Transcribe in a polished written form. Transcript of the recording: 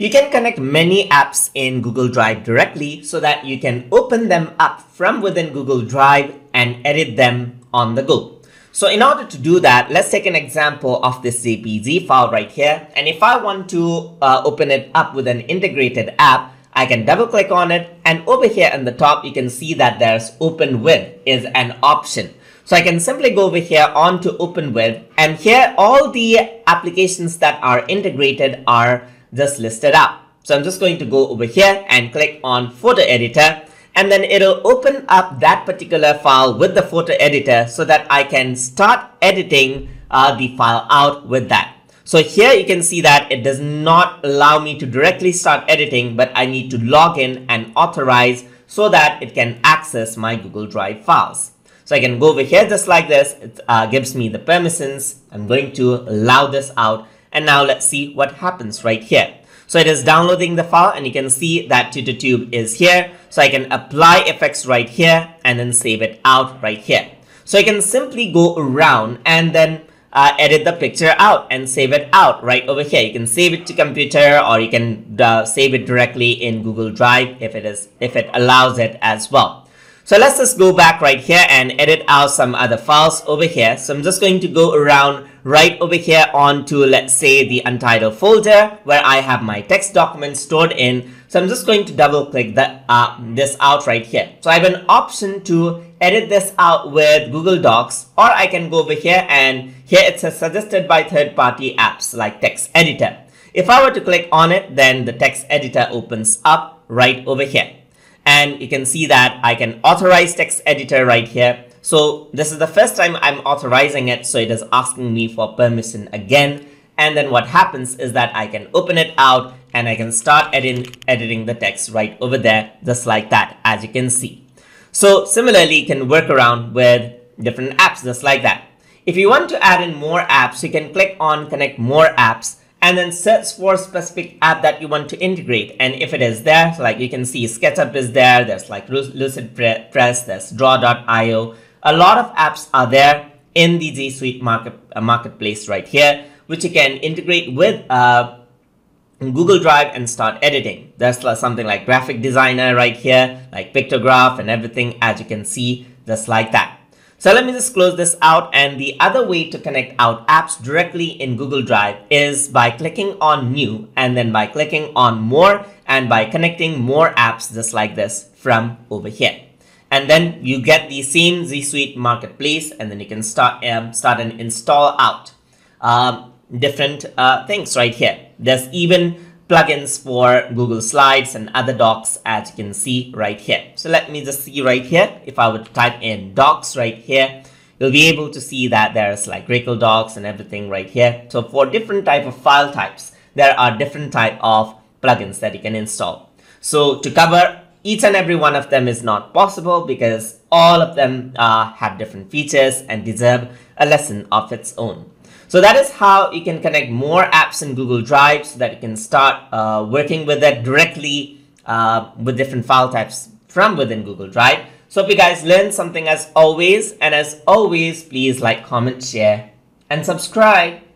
You can connect many apps in Google Drive directly so that you can open them up from within Google Drive and edit them on the go. So in order to do that, let's take an example of this JPG file right here. And if I want to open it up with an integrated app, I can double click on it. And over here in the top, you can see that there's open with is an option. So I can simply go over here on to open with, and here all the applications that are integrated are just listed out. So I'm just going to go over here and click on photo editor, and then it'll open up that particular file with the photo editor so that I can start editing the file out with that. So here you can see that it does not allow me to directly start editing, but I need to log in and authorize so that it can access my Google Drive files. So I can go over here just like this. It gives me the permissions. I'm going to allow this out. And now let's see what happens right here. So it is downloading the file, and you can see that TutorTube is here. So I can apply effects right here and then save it out right here. So I can simply go around and then edit the picture out and save it out right over here. You can save it to computer, or you can save it directly in Google Drive if it allows it as well. So let's just go back right here and edit out some other files over here. So I'm just going to go around right over here onto, let's say, the untitled folder where I have my text document stored in. So I'm just going to double click that this out right here. So I have an option to edit this out with Google Docs, or I can go over here, and here it says suggested by third-party apps like text editor. If I were to click on it, then the text editor opens up right over here. And you can see that I can authorize text editor right here. So this is the first time I'm authorizing it, so it is asking me for permission again. And then what happens is that I can open it out and I can start editing the text right over there, just like that, as you can see. So similarly, you can work around with different apps just like that. If you want to add in more apps, you can click on connect more apps and then search for a specific app that you want to integrate. And if it is there, so like you can see SketchUp is there, there's like LucidPress, there's Draw.io. A lot of apps are there in the G Suite marketplace right here, which you can integrate with Google Drive and start editing. There's something like Graphic Designer right here, like Pictograph and everything, as you can see, just like that. So let me just close this out. And the other way to connect out apps directly in Google Drive is by clicking on New and then by clicking on More and by connecting more apps just like this from over here. And then you get the same G Suite marketplace, and then you can start and install out different things right here. There's even plugins for Google Slides and other docs, as you can see right here. So let me just see right here. If I would type in docs right here, you'll be able to see that there's like Google Docs and everything right here. So for different type of file types, there are different type of plugins that you can install. So to cover each and every one of them is not possible because all of them have different features and deserve a lesson of its own. So that is how you can connect more apps in Google Drive so that you can start working with it directly with different file types from within Google Drive. So if you guys learned something, as always, please like, comment, share, and subscribe.